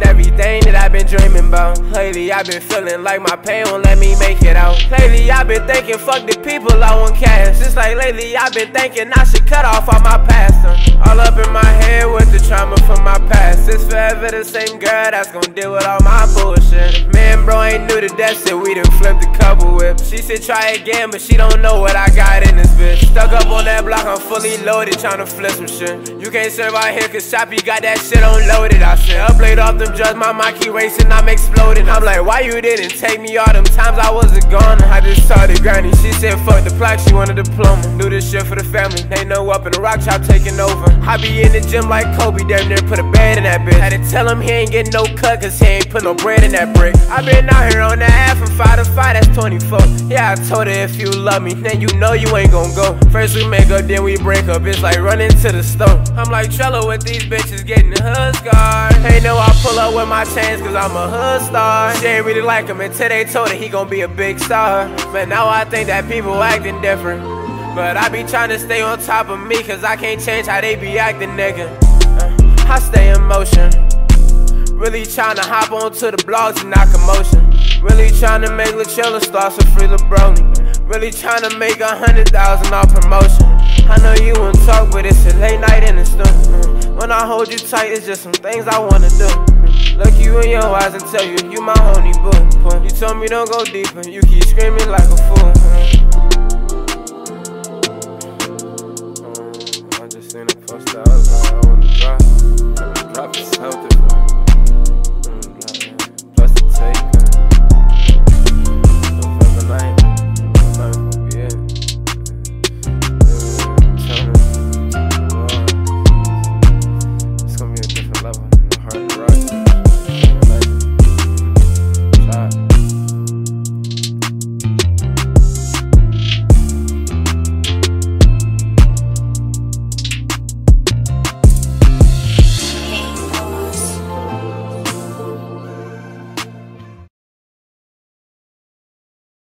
and everything that I've been dreaming about. Lately I've been feeling like my pain won't let me make it out. Lately I've been thinking fuck the people, I won't care. Just like lately I've been thinking I should cut off all my past. All up in my head with the trauma from my past. It's forever the same girl that's gon' deal with all my bullshit. Me and bro ain't new to that shit, we done flipped a couple whips. She said try again, but she don't know what I got in this bitch. Stuck up on that block, I'm fully loaded, tryna flip some shit. You can't serve out here cause Shopee got that shit unloaded. I said up late off them drugs, my mind keep racing, I'm exploding. I'm like, why you didn't take me all them times I wasn't gone? I just started grinding, she said fuck the plaque, she wanted a diploma. Do this shit for the family, they know up in the rock chop taking over. I be in the gym like Kobe, damn near put a bed in that bitch. Had to tell him he ain't getting no cut cause he ain't put no bread in that brick. I been out here on that half from 5 to 5, that's 24. Yeah, I told her if you love me, then you know you ain't gon' go. First we make up, then we break up, it's like running to the store. I'm like Trello with these bitches getting hood scarred. They know I pull up with my chains cause I'm a hood star. She ain't really like him until they told her he gon' be a big star. But now I think that people acting different, but I be trying to stay on top of me cause I can't change how they be acting, nigga. I stay in motion, really trying to hop onto the blogs and not commotion. Really trying to make LaChella start some free LeBronie. Really trying to make 100,000 off promotion. I know you won't talk, but it's a late night in the studio. When I hold you tight, it's just some things I wanna do. Look you in your eyes and tell you, you my honey boo. You told me don't go deeper, you keep screaming like a fool. I just seen a post that I was like, I wanna drop it. Drop it something, bro.